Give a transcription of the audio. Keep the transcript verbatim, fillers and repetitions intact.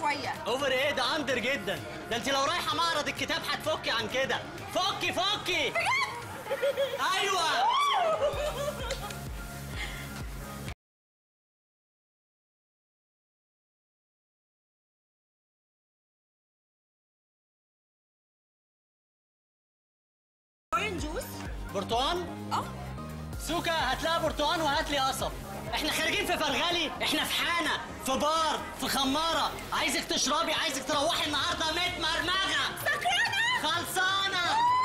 شويه. اوفر ايه ده؟ اندر جدا. ده انت لو رايحه معرض الكتاب هتفكي عن كده. فكي فكي ايوه. جوز برتقان؟ اه سوكا، هات لها برتقان وهات لي قصب. احنا خارجين في فرغالي، احنا في حانه، في بار، في خماره. عايزك تشربي، عايزك تروحي النهارده متمرمغه سكرانه خلصانه.